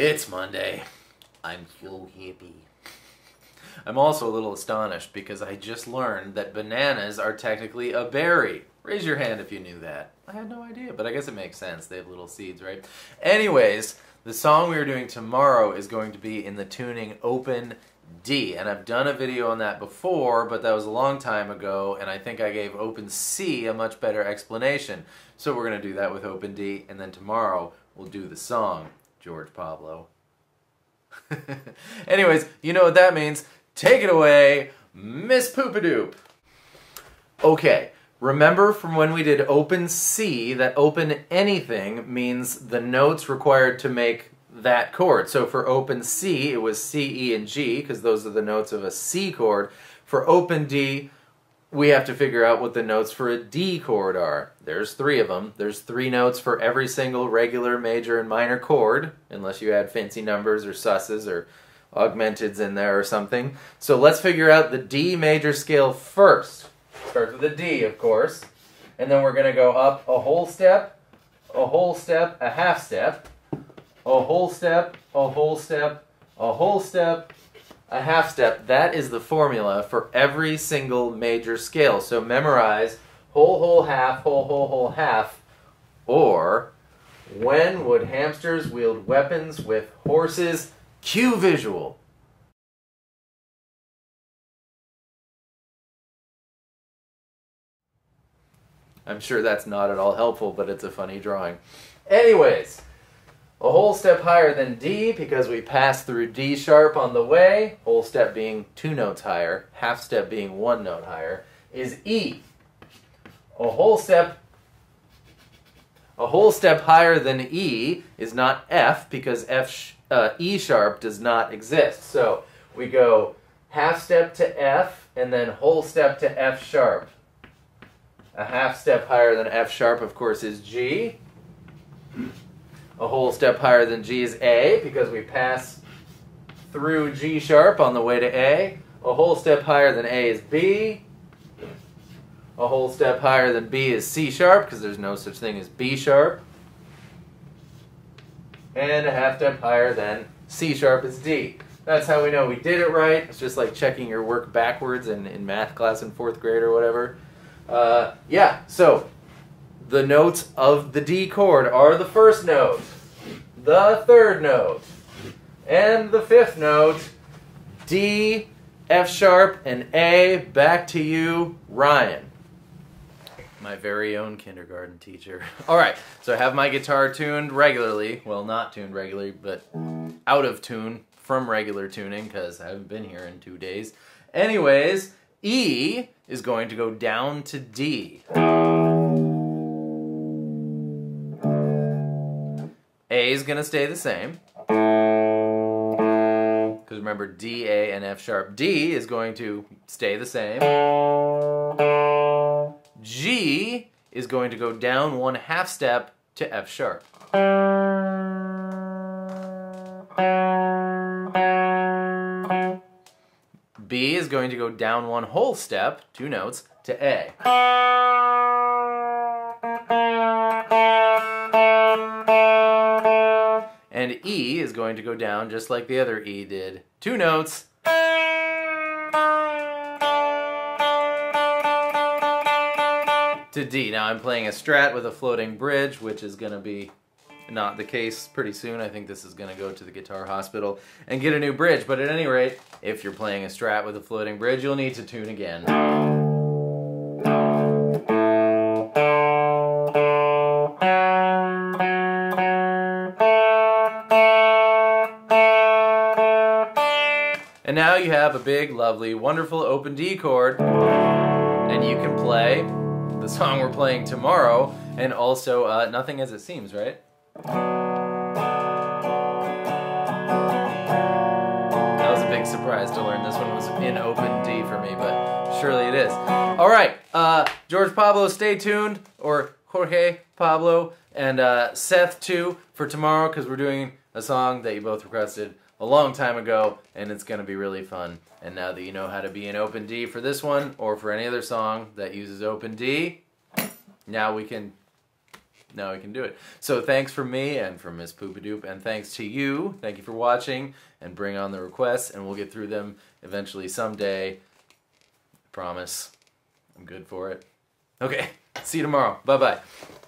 It's Monday. I'm so happy. I'm also a little astonished because I just learned that bananas are technically a berry. Raise your hand if you knew that. I had no idea, but I guess it makes sense. They have little seeds, right? Anyways, the song we are doing tomorrow is going to be in the tuning Open D, and I've done a video on that before, but that was a long time ago, and I think I gave Open C a much better explanation. So we're going to do that with Open D, and then tomorrow we'll do the song, George Pablo. Anyways, you know what that means. Take it away, Miss Poopadoop. Okay, remember from when we did Open C that open anything means the notes required to make that chord. So for Open C, it was C, E, and G, because those are the notes of a C chord. For Open D, we have to figure out what the notes for a D chord are. There's three of them. There's three notes for every single regular, major, and minor chord, unless you add fancy numbers or susses or augmenteds in there or something. So let's figure out the D major scale first. Starts with a D, of course. And then we're going to go up a whole step, a half step, a whole step, a whole step, a whole step, a half step. That is the formula for every single major scale. So memorize whole, half, whole, half, or when would hamsters wield weapons with horses? Cue visual. I'm sure that's not at all helpful, but it's a funny drawing. Anyways, a whole step higher than D because we passed through D sharp on the way, whole step being two notes higher, half step being one note higher, is E. A whole step higher than E is not F because E sharp does not exist. So we go half step to F and then whole step to F sharp. A half step higher than F sharp, of course, is G. A whole step higher than G is A because we pass through G sharp on the way to A. A whole step higher than A is B. A whole step higher than B is C sharp because there's no such thing as B sharp. And a half step higher than C sharp is D. That's how we know we did it right. It's just like checking your work backwards in math class in fourth grade or whatever. Yeah, so the notes of the D chord are the first note, the third note, and the fifth note, D, F sharp, and A. Back to you, Ryan. My very own kindergarten teacher. All right, so I have my guitar tuned regularly. Well, not tuned regularly, but out of tune from regular tuning because I haven't been here in 2 days. Anyways, E is going to go down to D. A is going to stay the same. Because remember, D, A, and F sharp. D is going to stay the same. G is going to go down one half step to F sharp. B is going to go down one whole step, two notes, to A. And E is going to go down just like the other E did, two notes. To D. Now I'm playing a Strat with a floating bridge, which is going to be not the case pretty soon. I think this is going to go to the guitar hospital and get a new bridge. But at any rate, if you're playing a Strat with a floating bridge, you'll need to tune again. And now you have a big, lovely, wonderful open D chord, and you can play the song we're playing tomorrow, and also Nothing As It Seems, right? That was a big surprise to learn this one was in Open D for me, but surely it is. All right, George Pablo, stay tuned, or Jorge Pablo, and Seth too, for tomorrow, because we're doing a song that you both requested a long time ago, and it's going to be really fun. And now that you know how to be in Open D for this one, or for any other song that uses Open D, now we can now I can do it. So thanks from me and from Miss Poopadoop, and thanks to you. Thank you for watching, and bring on the requests, and we'll get through them eventually someday. I promise. I'm good for it. Okay, see you tomorrow. Bye-bye.